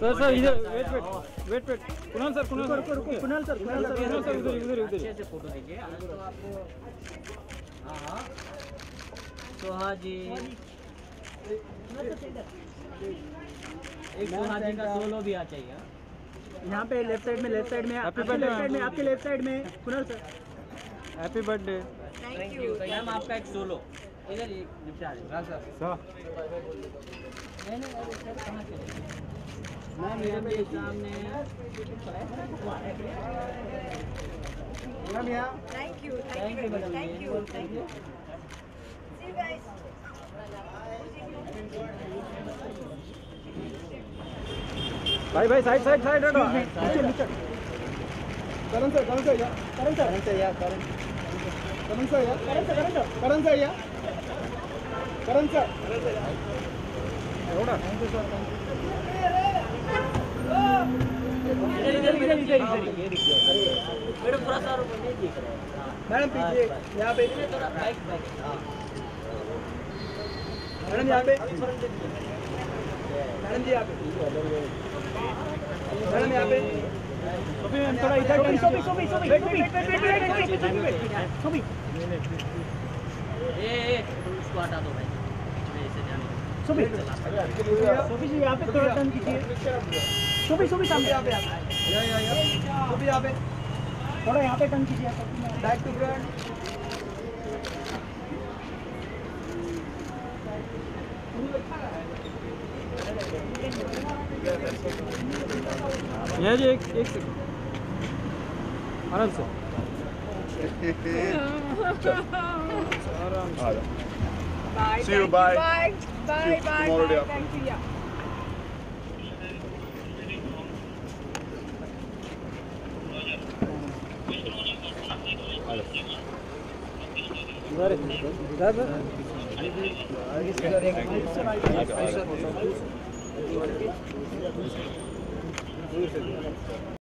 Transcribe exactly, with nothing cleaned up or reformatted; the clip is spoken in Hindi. सर सर इधर wait wait wait wait Kunal sir Kunal sir Kunal sir Kunal sir इधर इधर इधर अच्छे से फोटो दीजिए आपको। हां हां तो हां जी एक सोहा जी का सोलो भी आ चाहिए यहां पे लेफ्ट साइड में लेफ्ट साइड में आपके लेफ्ट साइड में आपके लेफ्ट साइड में Kunal sir happy birthday. Thank you ma'am आपका एक सोलो इधर ये निपटा दे राज सर सर नहीं नहीं सर कहां से मैम यहां पे सामने मैम यहां। Thank you thank you thank you thank you see guys भाई भाई साइड साइड साइड हटो नीचे नीचे Karan sir Karan sir Karan sir Karan sir यार करण करण सर यार Karan sir Karan sir Karan sir यार करण सर करण सर एवढा इधर इधर इधर इधर मैडम पूरा सारा बंदे दिख रहा है मैडम पीछे यहां पे थोड़ा बाइक बाइक हां मैडम यहां पे मैडम जी आप मैडम यहां पे अभी हम थोड़ा इधर कभी कभी कभी कभी कभी कभी कभी कभी ए ए उसको हटा दो भाई ऐसे जाने सुबी सुबी जी यहां पे थोड़ा टर्न कीजिए सुबी सुबी सामने यहां पे आप या या या सुबी यहां पे थोड़ा यहां पे टर्न कीजिए बैक टू फ्रंट यार एक एक सेकंड आराम से आराम से bye see you bye bye bye bye thank you या इधर इधर इधर दूर से